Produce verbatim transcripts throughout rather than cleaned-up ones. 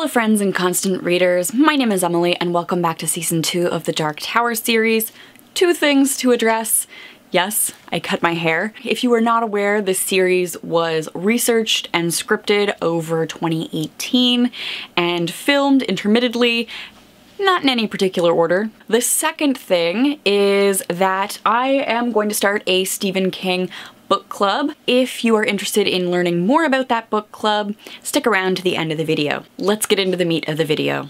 Hello friends and constant readers, my name is Emily and welcome back to season two of the Dark Tower series. Two things to address. Yes, I cut my hair. If you were not aware, this series was researched and scripted over twenty eighteen and filmed intermittently, not in any particular order. The second thing is that I am going to start a Stephen King book club. If you are interested in learning more about that book club, stick around to the end of the video. Let's get into the meat of the video.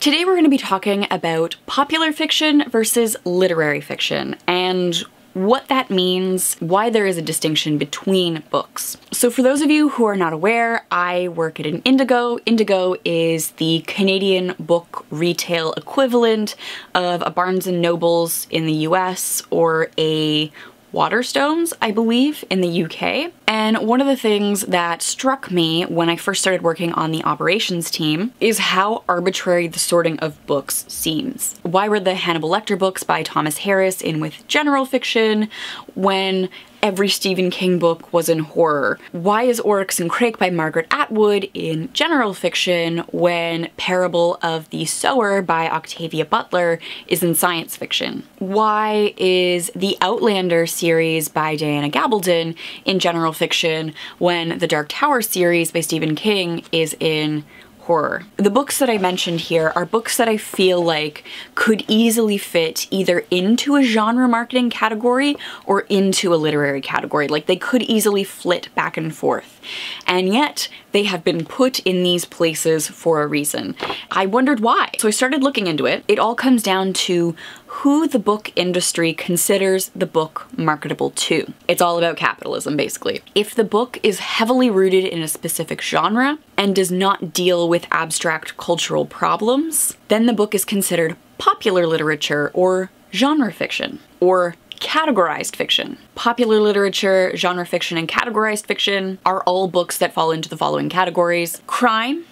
Today we're going to be talking about popular fiction versus literary fiction and what that means, why there is a distinction between books. So for those of you who are not aware, I work at an Indigo. Indigo is the Canadian book retail equivalent of a Barnes and Nobles in the U S or a Waterstones, I believe, in the U K. And one of the things that struck me when I first started working on the operations team is how arbitrary the sorting of books seems. Why were the Hannibal Lecter books by Thomas Harris in with general fiction when every Stephen King book was in horror? Why is Oryx and Crake by Margaret Atwood in general fiction when Parable of the Sower by Octavia Butler is in science fiction? Why is the Outlander series by Diana Gabaldon in general fiction when the Dark Tower series by Stephen King is in horror? The books that I mentioned here are books that I feel like could easily fit either into a genre marketing category or into a literary category. Like, they could easily flit back and forth. And yet they have been put in these places for a reason. I wondered why. So I started looking into it. It all comes down to who the book industry considers the book marketable to. It's all about capitalism, basically. If the book is heavily rooted in a specific genre and does not deal with abstract cultural problems, then the book is considered popular literature or genre fiction or categorized fiction. Popular literature, genre fiction, and categorized fiction are all books that fall into the following categories: crime,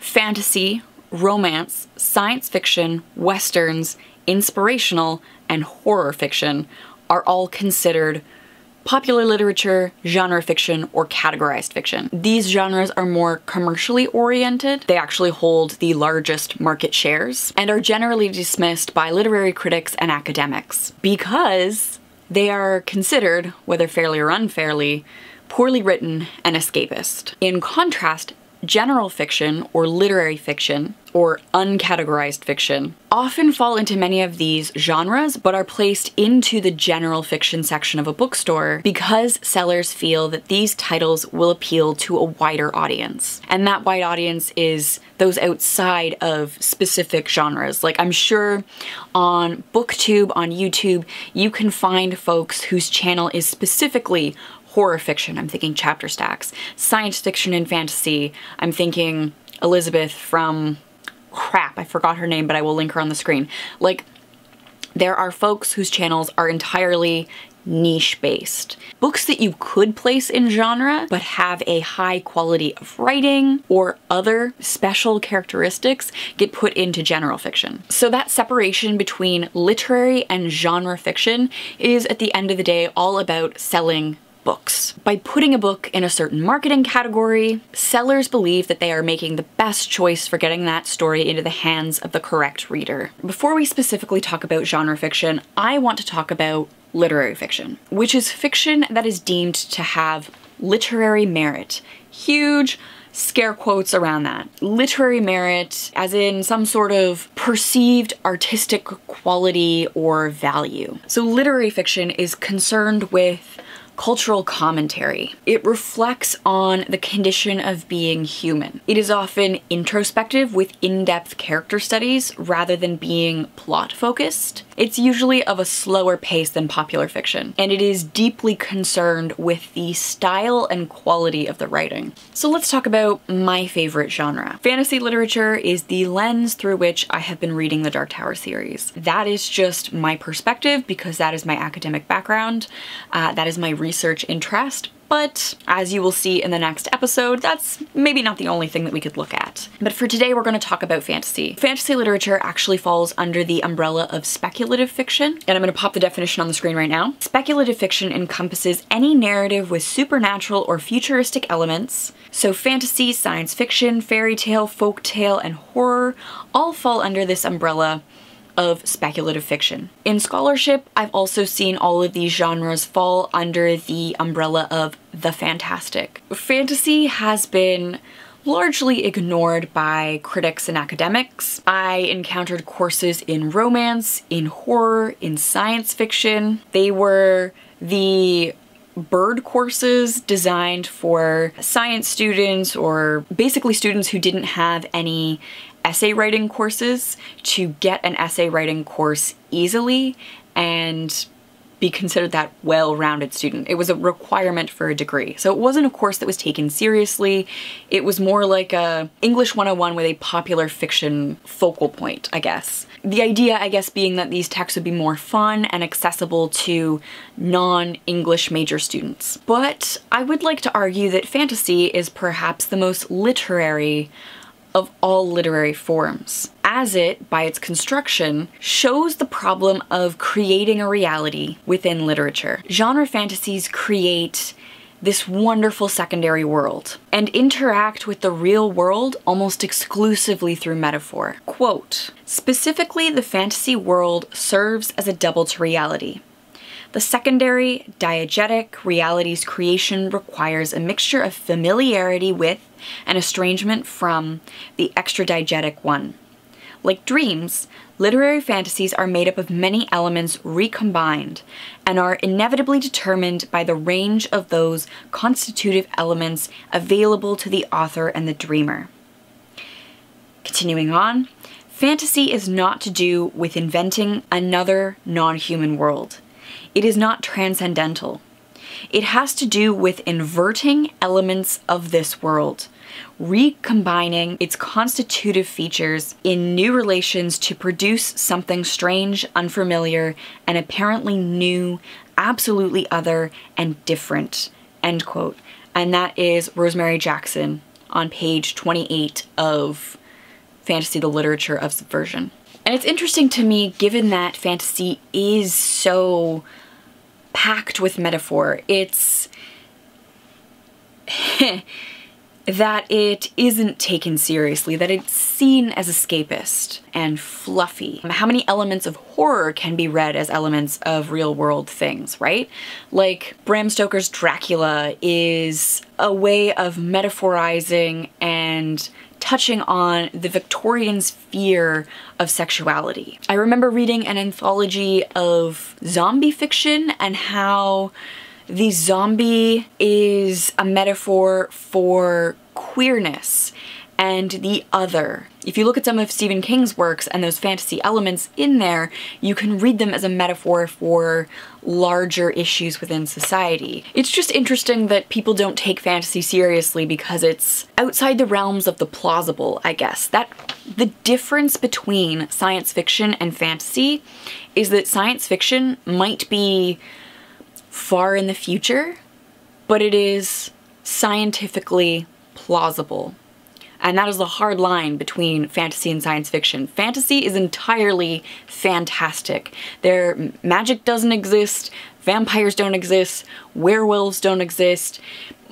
fantasy, romance, science fiction, westerns, inspirational, and horror fiction are all considered popular literature, genre fiction, or categorized fiction. These genres are more commercially oriented. They actually hold the largest market shares and are generally dismissed by literary critics and academics because they are considered, whether fairly or unfairly, poorly written and escapist. In contrast, general fiction or literary fiction or uncategorized fiction often fall into many of these genres but are placed into the general fiction section of a bookstore because sellers feel that these titles will appeal to a wider audience. And that wide audience is those outside of specific genres. Like, I'm sure on Booktube, on YouTube, you can find folks whose channel is specifically horror fiction. I'm thinking Chapter Stacks. Science fiction and fantasy. I'm thinking Elizabeth from... crap, I forgot her name, but I will link her on the screen. Like, there are folks whose channels are entirely niche-based. Books that you could place in genre but have a high quality of writing or other special characteristics get put into general fiction. So that separation between literary and genre fiction is, at the end of the day, all about selling books. By putting a book in a certain marketing category, sellers believe that they are making the best choice for getting that story into the hands of the correct reader. Before we specifically talk about genre fiction, I want to talk about literary fiction, which is fiction that is deemed to have literary merit. Huge scare quotes around that. Literary merit as in some sort of perceived artistic quality or value. So literary fiction is concerned with cultural commentary. It reflects on the condition of being human. It is often introspective with in-depth character studies rather than being plot-focused. It's usually of a slower pace than popular fiction, and it is deeply concerned with the style and quality of the writing. So let's talk about my favorite genre. Fantasy literature is the lens through which I have been reading the Dark Tower series. That is just my perspective because that is my academic background, uh, that is my research interest, but as you will see in the next episode, that's maybe not the only thing that we could look at. But for today, we're going to talk about fantasy. Fantasy literature actually falls under the umbrella of speculative fiction, and I'm going to pop the definition on the screen right now. Speculative fiction encompasses any narrative with supernatural or futuristic elements, so fantasy, science fiction, fairy tale, folk tale, and horror all fall under this umbrella of speculative fiction. In scholarship, I've also seen all of these genres fall under the umbrella of the fantastic. Fantasy has been largely ignored by critics and academics. I encountered courses in romance, in horror, in science fiction. They were the bird courses designed for science students, or basically students who didn't have any essay writing courses, to get an essay writing course easily and be considered that well-rounded student. It was a requirement for a degree. So it wasn't a course that was taken seriously. It was more like a English one oh one with a popular fiction focal point, I guess. The idea, I guess, being that these texts would be more fun and accessible to non-English major students. But I would like to argue that fantasy is perhaps the most literary of all literary forms, as it, by its construction, shows the problem of creating a reality within literature. Genre fantasies create this wonderful secondary world and interact with the real world almost exclusively through metaphor. Quote, "Specifically, the fantasy world serves as a double to reality. The secondary, diegetic reality's creation requires a mixture of familiarity with and estrangement from the extra-diegetic one. Like dreams, literary fantasies are made up of many elements recombined and are inevitably determined by the range of those constitutive elements available to the author and the dreamer." Continuing on, "Fantasy is not to do with inventing another non-human world. It is not transcendental. It has to do with inverting elements of this world, recombining its constitutive features in new relations to produce something strange, unfamiliar, and apparently new, absolutely other, and different." End quote. And that is Rosemary Jackson on page twenty-eight of Fantasy: The Literature of Subversion. And it's interesting to me, given that fantasy is so packed with metaphor, it's that it isn't taken seriously, that it's seen as escapist and fluffy. How many elements of horror can be read as elements of real world things, right? Like Bram Stoker's Dracula is a way of metaphorizing and touching on the Victorians' fear of sexuality. I remember reading an anthology of zombie fiction and how the zombie is a metaphor for queerness and the other. If you look at some of Stephen King's works and those fantasy elements in there, you can read them as a metaphor for larger issues within society. It's just interesting that people don't take fantasy seriously because it's outside the realms of the plausible, I guess. That the difference between science fiction and fantasy is that science fiction might be far in the future, but it is scientifically plausible. And that is the hard line between fantasy and science fiction. Fantasy is entirely fantastic. Their magic doesn't exist, vampires don't exist, werewolves don't exist,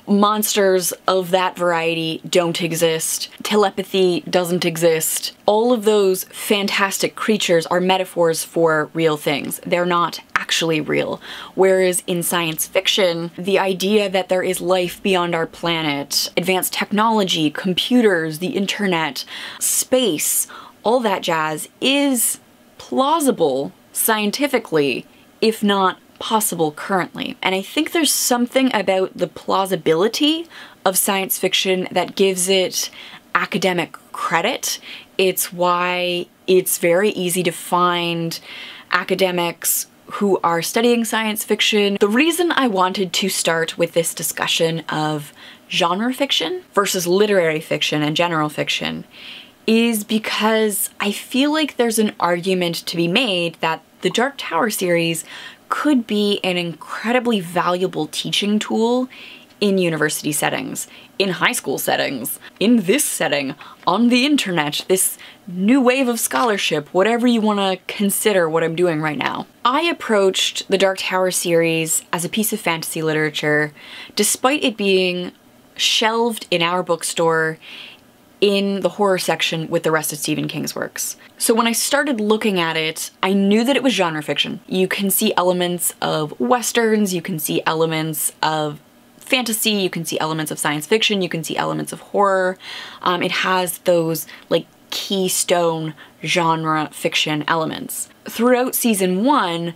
monsters of that variety don't exist, telepathy doesn't exist. All of those fantastic creatures are metaphors for real things. They're not actually real. Whereas in science fiction, the idea that there is life beyond our planet, advanced technology, computers, the internet, space, all that jazz is plausible scientifically, if not possible currently. And I think there's something about the plausibility of science fiction that gives it academic credit. It's why it's very easy to find academics who are studying science fiction. The reason I wanted to start with this discussion of genre fiction versus literary fiction and general fiction is because I feel like there's an argument to be made that the Dark Tower series could be an incredibly valuable teaching tool in university settings, in high school settings, in this setting, on the internet, this new wave of scholarship, whatever you want to consider what I'm doing right now. I approached the Dark Tower series as a piece of fantasy literature, despite it being shelved in our bookstore in the horror section with the rest of Stephen King's works. So when I started looking at it, I knew that it was genre fiction. You can see elements of westerns, you can see elements of fantasy, you can see elements of science fiction, you can see elements of horror. Um, it has those like keystone genre fiction elements. Throughout season one,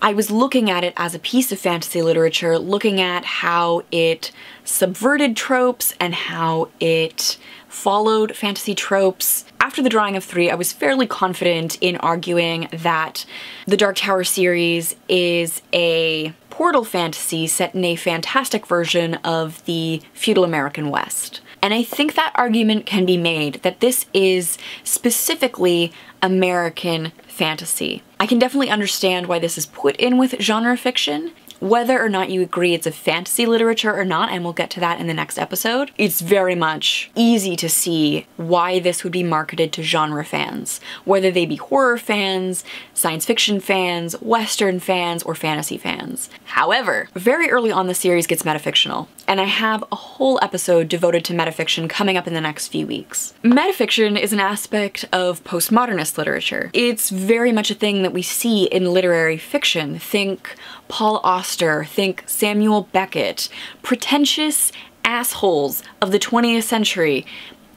I was looking at it as a piece of fantasy literature, looking at how it subverted tropes and how it followed fantasy tropes. After the drawing of three, I was fairly confident in arguing that the Dark Tower series is a portal fantasy set in a fantastic version of the feudal American West. And I think that argument can be made, that this is specifically American fantasy. I can definitely understand why this is put in with genre fiction. Whether or not you agree it's a fantasy literature or not, and we'll get to that in the next episode, it's very much easy to see why this would be marketed to genre fans, whether they be horror fans, science fiction fans, western fans, or fantasy fans. However, very early on the series gets metafictional, and I have a whole episode devoted to metafiction coming up in the next few weeks. Metafiction is an aspect of postmodernist literature. It's very much a thing that we see in literary fiction. Think Paul Auster, think Samuel Beckett. Pretentious assholes of the twentieth century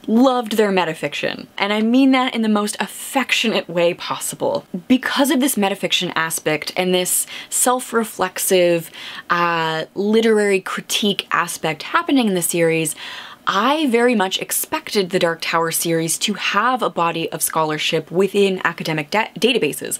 loved their metafiction. And I mean that in the most affectionate way possible. Because of this metafiction aspect and this self-reflexive uh, literary critique aspect happening in the series, I very much expected the Dark Tower series to have a body of scholarship within academic da- databases.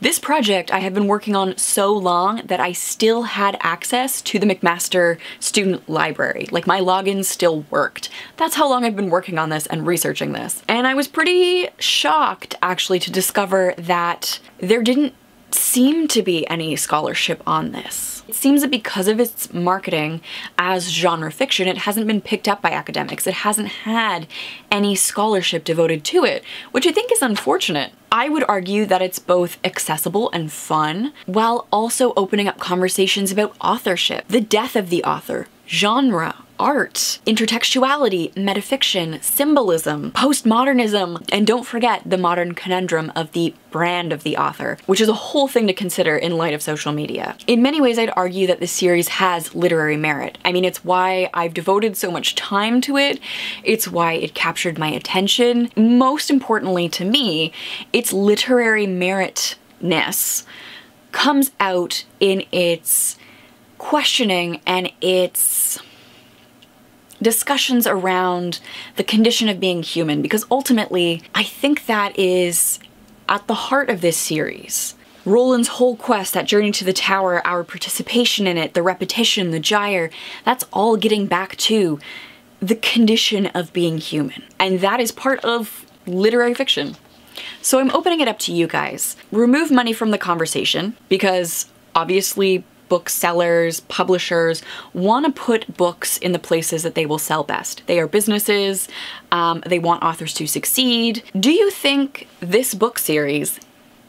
This project I have been working on so long that I still had access to the McMaster Student Library. Like, my login still worked. That's how long I've been working on this and researching this. And I was pretty shocked, actually, to discover that there didn't seem to be any scholarship on this. It seems that because of its marketing as genre fiction, it hasn't been picked up by academics. It hasn't had any scholarship devoted to it, which I think is unfortunate. I would argue that it's both accessible and fun, while also opening up conversations about authorship, the death of the author, genre, art, intertextuality, metafiction, symbolism, postmodernism, and don't forget the modern conundrum of the brand of the author, which is a whole thing to consider in light of social media. In many ways, I'd argue that this series has literary merit. I mean, it's why I've devoted so much time to it. It's why it captured my attention. Most importantly to me, its literary meritness comes out in its questioning and its discussions around the condition of being human, because ultimately I think that is at the heart of this series. Roland's whole quest, that journey to the tower, our participation in it, the repetition, the gyre, that's all getting back to the condition of being human. And that is part of literary fiction. So I'm opening it up to you guys. Remove money from the conversation, because obviously booksellers, publishers want to put books in the places that they will sell best. They are businesses, um, they want authors to succeed. Do you think this book series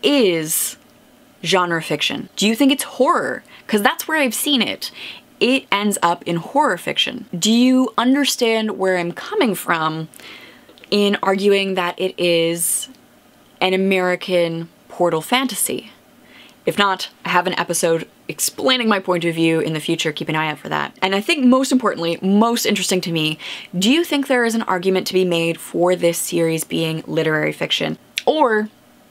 is genre fiction? Do you think it's horror? Because that's where I've seen it. It ends up in horror fiction. Do you understand where I'm coming from in arguing that it is an American portal fantasy? If not, I have an episode explaining my point of view in the future. Keep an eye out for that. And I think most importantly, most interesting to me, do you think there is an argument to be made for this series being literary fiction? Or,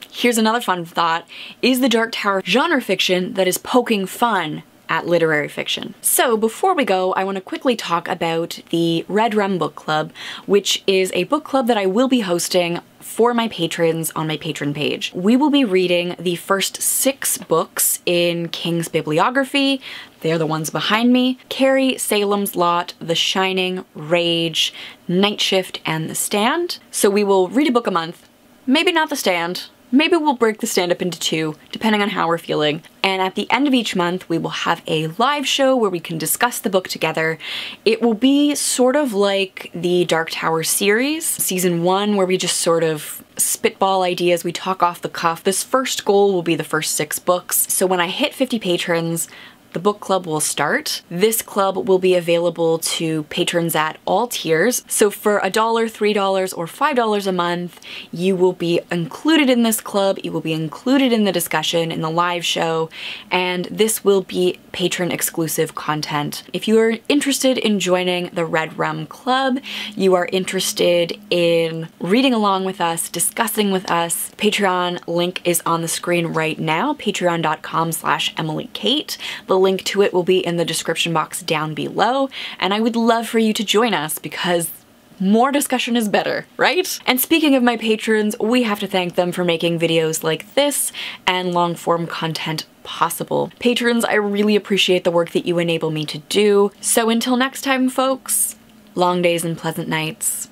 here's another fun thought, is the Dark Tower genre fiction that is poking fun at literary fiction? So before we go, I want to quickly talk about the Red Rem Book Club, which is a book club that I will be hosting for my patrons on my Patreon page. We will be reading the first six books in King's bibliography. They're the ones behind me. Carrie, Salem's Lot, The Shining, Rage, Night Shift, and The Stand. So we will read a book a month. Maybe not The Stand. Maybe we'll break the stand-up into two, depending on how we're feeling. And at the end of each month, we will have a live show where we can discuss the book together. It will be sort of like the Dark Tower series, season one, where we just sort of spitball ideas, we talk off the cuff. This first goal will be the first six books. So when I hit fifty patrons, the book club will start. This club will be available to patrons at all tiers. So for a dollar, three dollars, or five dollars a month, you will be included in this club, you will be included in the discussion, in the live show, and this will be patron-exclusive content. If you are interested in joining the Red Rem Club, you are interested in reading along with us, discussing with us, Patreon link is on the screen right now, patreon dot com slash Emily Kate. The link to it will be in the description box down below, and I would love for you to join us because more discussion is better, right? And speaking of my patrons, we have to thank them for making videos like this and long-form content possible. Patrons, I really appreciate the work that you enable me to do. So until next time, folks, long days and pleasant nights.